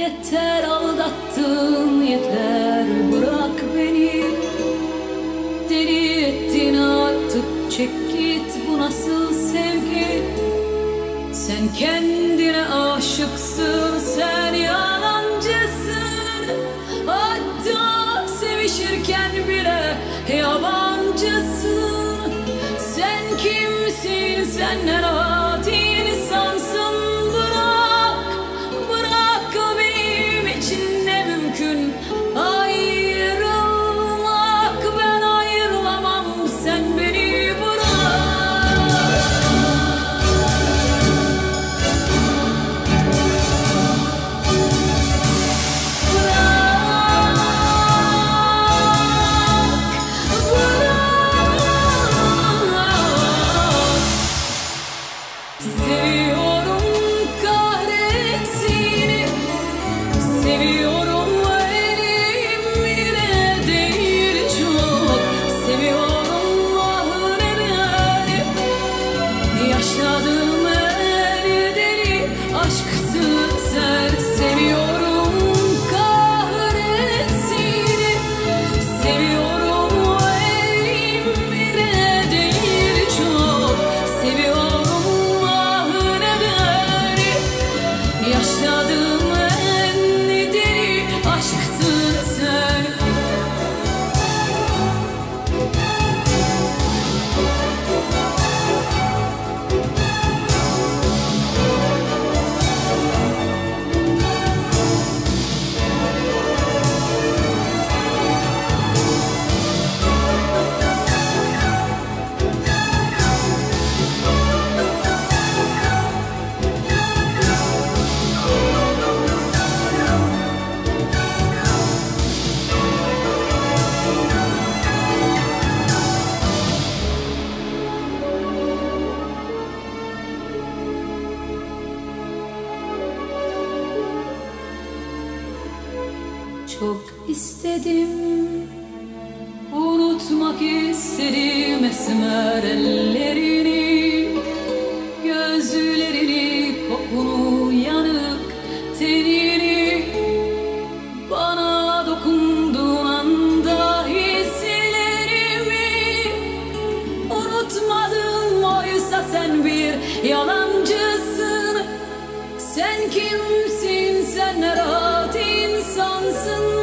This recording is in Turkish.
Yeter, aldattın yeter, bırak beni. Deli ettin artık, çek git, bu nasıl sevgi? Sen kendine aşıksın, sen yalancısın. Hatta sevişirken bile yabancısın. Sen kimsin, sen ne rahat insansın. Çok istedim, unutmak istedim esmer ellerini, gözlerini, kokunu, yanık tenini. Bana dokunduğun anda hislerimi unutmadım, oysa sen bir yalancısın. Sen kimsin, sen ne rahat insansın.